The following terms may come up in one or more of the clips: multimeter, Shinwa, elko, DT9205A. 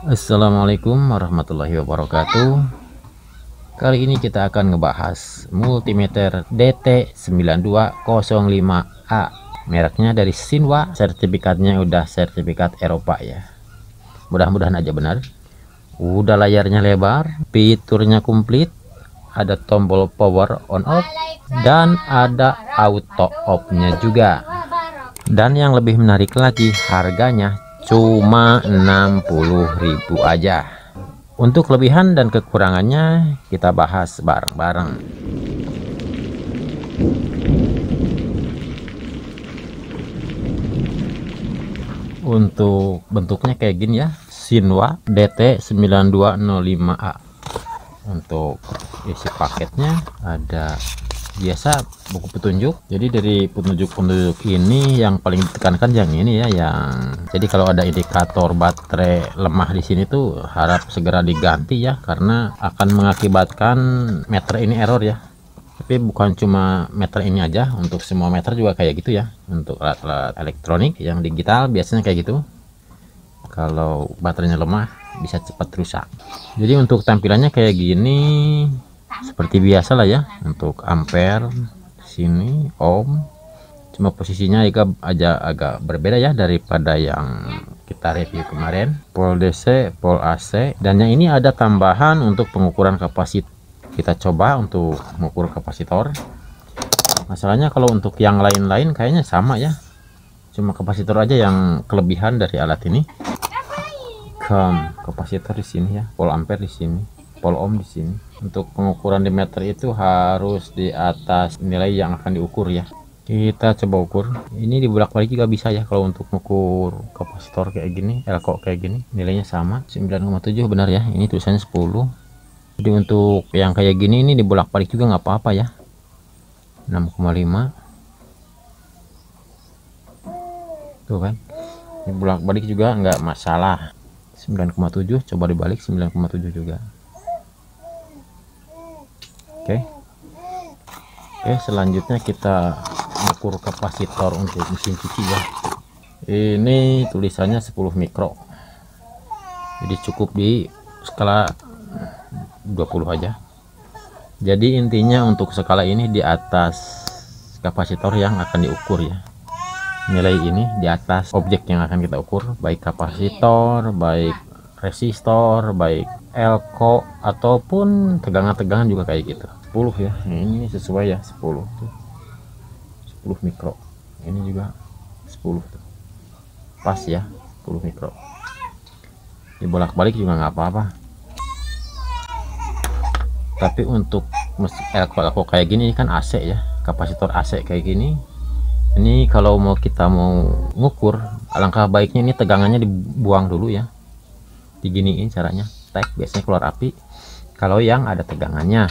Assalamualaikum warahmatullahi wabarakatuh. Kali ini kita akan ngebahas multimeter DT9205A, mereknya dari Shinwa, sertifikatnya udah sertifikat Eropa ya. Mudah-mudahan aja benar. Udah layarnya lebar, fiturnya komplit, ada tombol power on off dan ada auto off-nya juga. Dan yang lebih menarik lagi, harganya cuma 60.000 aja. Untuk kelebihan dan kekurangannya kita bahas bareng-bareng. Untuk bentuknya kayak gini ya, Shinwa DT9205A. Untuk isi paketnya ada biasa buku petunjuk. Jadi dari petunjuk-petunjuk ini yang paling ditekankan yang ini ya, yang jadi kalau ada indikator baterai lemah di sini tuh harap segera diganti ya, karena akan mengakibatkan meter ini error ya. Tapi bukan cuma meter ini aja, untuk semua meter juga kayak gitu ya. Untuk alat-alat elektronik yang digital biasanya kayak gitu, kalau baterainya lemah bisa cepat rusak. Jadi untuk tampilannya kayak gini, seperti biasa lah ya. Untuk ampere sini, ohm, cuma posisinya agak berbeda ya daripada yang kita review kemarin. Pol DC, pol AC, dan yang ini ada tambahan untuk pengukuran kapasitor. Kita coba untuk mengukur kapasitor. Masalahnya kalau untuk yang lain-lain kayaknya sama ya, cuma kapasitor aja yang kelebihan dari alat ini. Kapasitor di sini ya, pol ampere di sini, pol ohm di sini. Untuk pengukuran di meter itu harus di atas nilai yang akan diukur ya. Kita coba ukur. Ini dibolak-balik juga bisa ya kalau untuk mengukur kapasitor kayak gini, elko kayak gini. Nilainya sama, 9,7 benar ya. Ini tulisannya 10. Jadi untuk yang kayak gini ini dibolak-balik juga nggak apa-apa ya. 6,5. Tuh kan. Dibolak-balik juga nggak masalah. 9,7 coba dibalik, 9,7 juga. Oke, selanjutnya kita ukur kapasitor untuk mesin cuci ya. Ini tulisannya 10 mikro, jadi cukup di skala 20 aja. Jadi intinya untuk skala ini di atas kapasitor yang akan diukur ya. Nilai ini di atas objek yang akan kita ukur, baik kapasitor, baik resistor, baik elko ataupun tegangan-tegangan juga kayak gitu. 10 ya, ini sesuai ya, 10 tuh. 10 mikro. Ini juga 10 tuh. Pas ya, 10 mikro. Dibolak-balik juga nggak apa-apa. Tapi untuk elko kayak gini, ini kan AC ya, kapasitor AC kayak gini. Ini kalau kita mau ngukur, alangkah baiknya ini tegangannya dibuang dulu ya. Diginiin caranya, tek, biasanya keluar api kalau yang ada tegangannya.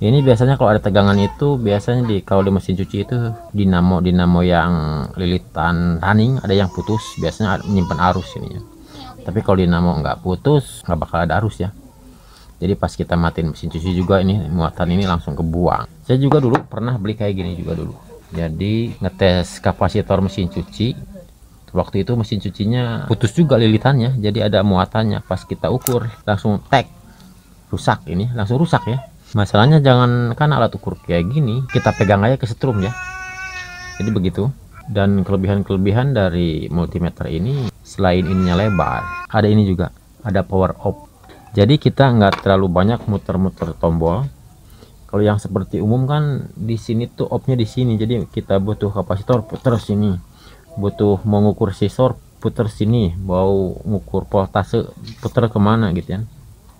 Ini biasanya kalau ada tegangan itu biasanya kalau di mesin cuci itu dinamo yang lilitan running ada yang putus, biasanya menyimpan arus ini ya. Tapi kalau dinamo nggak putus nggak bakal ada arus ya. Jadi pas kita matiin mesin cuci juga ini muatan ini langsung kebuang. Saya juga dulu pernah beli kayak gini juga dulu, jadi ngetes kapasitor mesin cuci. Waktu itu mesin cucinya putus juga lilitannya, jadi ada muatannya. Pas kita ukur langsung tek, rusak ini, langsung rusak ya. Masalahnya jangan kan alat ukur kayak gini, kita pegang aja ke setrum ya. Jadi begitu. Dan kelebihan-kelebihan dari multimeter ini, selain ininya lebar, ada ini juga, ada power off. Jadi kita nggak terlalu banyak muter-muter tombol. Kalau yang seperti umum kan di sini tuh off-nya di sini, jadi kita butuh kapasitor puter sini, butuh mengukur sensor puter sini, mau ngukur voltase puter kemana gitu ya.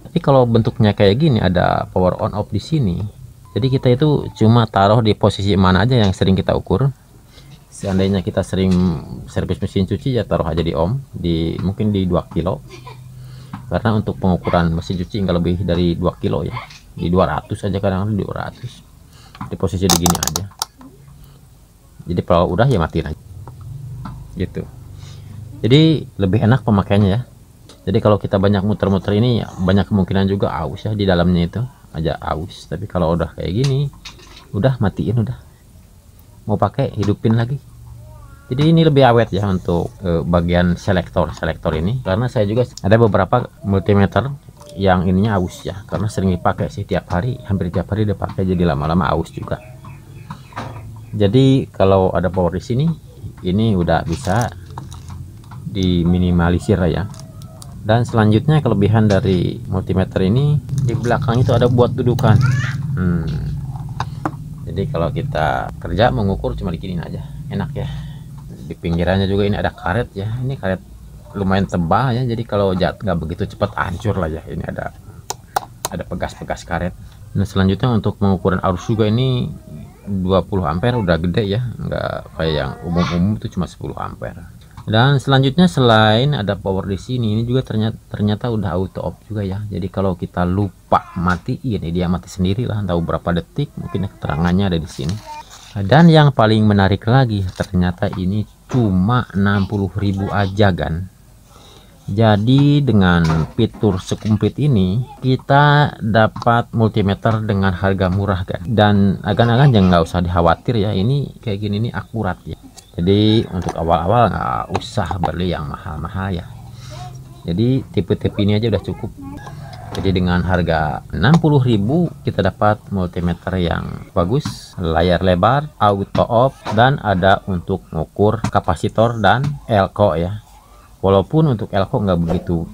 Tapi kalau bentuknya kayak gini ada power on off di sini, jadi kita itu cuma taruh di posisi mana aja yang sering kita ukur. Seandainya kita sering servis mesin cuci ya taruh aja di ohm, mungkin di 2 kilo, karena untuk pengukuran mesin cuci nggak lebih dari 2 kilo ya, di 200 aja, kadang-kadang di 200, di posisi di gini aja. Jadi kalau udah ya matiin aja gitu. Jadi lebih enak pemakaiannya ya. Jadi kalau kita banyak muter-muter ini banyak kemungkinan juga aus ya di dalamnya itu aja aus. Tapi kalau udah kayak gini udah matiin, udah mau pakai hidupin lagi Jadi ini lebih awet ya untuk bagian selektor ini, karena saya juga ada beberapa multimeter yang ininya aus ya, karena sering dipakai sih tiap hari, hampir tiap hari dipakai, jadi lama-lama aus juga. Jadi kalau ada power di sini, ini udah bisa diminimalisir ya. Dan selanjutnya kelebihan dari multimeter ini, di belakang itu ada buat dudukan. Jadi kalau kita kerja mengukur cuma di kiri aja, enak ya. Di pinggirannya juga ini ada karet ya, ini karet lumayan tebal ya, jadi kalau jatuh nggak begitu cepat hancur lah ya. Ini ada pegas-pegas karet. Nah selanjutnya untuk pengukuran arus juga ini 20 ampere udah gede ya, nggak kayak yang umum-umum itu cuma 10 ampere. Dan selanjutnya selain ada power di sini, ini juga ternyata udah auto off juga ya. Jadi kalau kita lupa matiin, ini dia mati sendiri lah, tahu berapa detik, mungkin keterangannya ada di sini. Dan yang paling menarik lagi ternyata ini cuma 60.000 aja kan. Jadi dengan fitur sekumplit ini kita dapat multimeter dengan harga murah kan. Dan agan-agan jangan nggak usah dikhawatir ya, ini kayak gini ini akurat ya. Jadi untuk awal-awal nggak usah beli yang mahal-mahal ya. Jadi tipe-tipe ini aja udah cukup. Jadi dengan harga 60.000 kita dapat multimeter yang bagus, layar lebar, auto off, dan ada untuk mengukur kapasitor dan elko ya. Walaupun untuk elko nggak begitu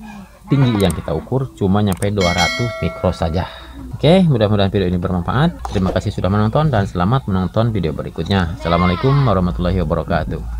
tinggi yang kita ukur, cuma nyampe 200 mikro saja. Oke, mudah-mudahan video ini bermanfaat. Terima kasih sudah menonton dan selamat menonton video berikutnya. Assalamualaikum warahmatullahi wabarakatuh.